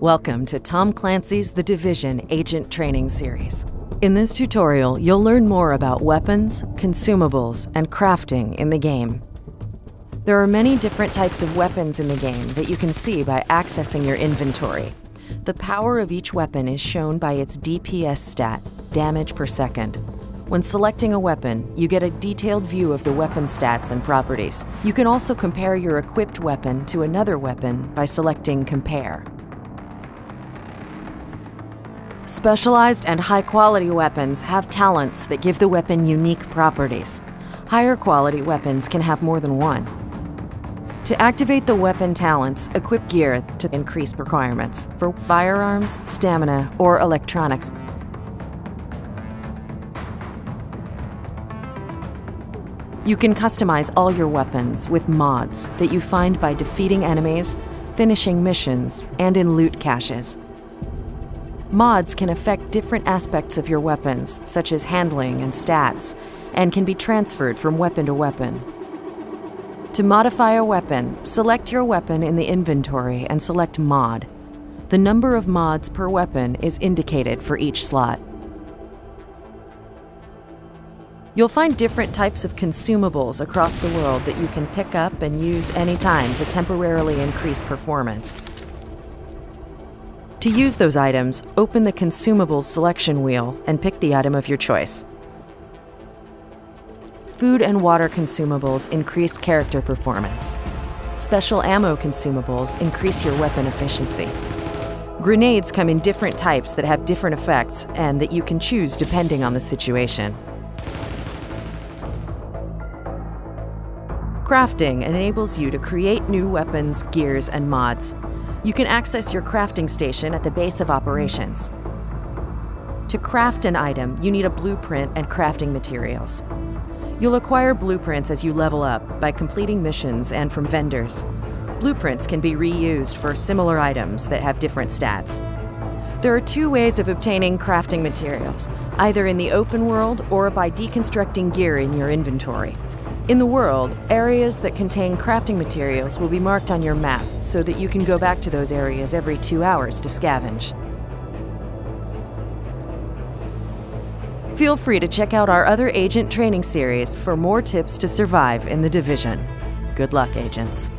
Welcome to Tom Clancy's The Division Agent Training Series. In this tutorial, you'll learn more about weapons, consumables, and crafting in the game. There are many different types of weapons in the game that you can see by accessing your inventory. The power of each weapon is shown by its DPS stat, damage per second. When selecting a weapon, you get a detailed view of the weapon stats and properties. You can also compare your equipped weapon to another weapon by selecting Compare. Specialized and high-quality weapons have talents that give the weapon unique properties. Higher quality weapons can have more than one. To activate the weapon talents, equip gear to increase requirements for firearms, stamina, or electronics. You can customize all your weapons with mods that you find by defeating enemies, finishing missions, and in loot caches. Mods can affect different aspects of your weapons, such as handling and stats, and can be transferred from weapon to weapon. To modify a weapon, select your weapon in the inventory and select Mod. The number of mods per weapon is indicated for each slot. You'll find different types of consumables across the world that you can pick up and use anytime to temporarily increase performance. To use those items, open the Consumables selection wheel and pick the item of your choice. Food and water consumables increase character performance. Special ammo consumables increase your weapon efficiency. Grenades come in different types that have different effects and that you can choose depending on the situation. Crafting enables you to create new weapons, gears, and mods. You can access your crafting station at the base of operations. To craft an item, you need a blueprint and crafting materials. You'll acquire blueprints as you level up by completing missions and from vendors. Blueprints can be reused for similar items that have different stats. There are two ways of obtaining crafting materials, either in the open world or by deconstructing gear in your inventory. In the world, areas that contain crafting materials will be marked on your map so that you can go back to those areas every 2 hours to scavenge. Feel free to check out our other agent training series for more tips to survive in The Division. Good luck, agents.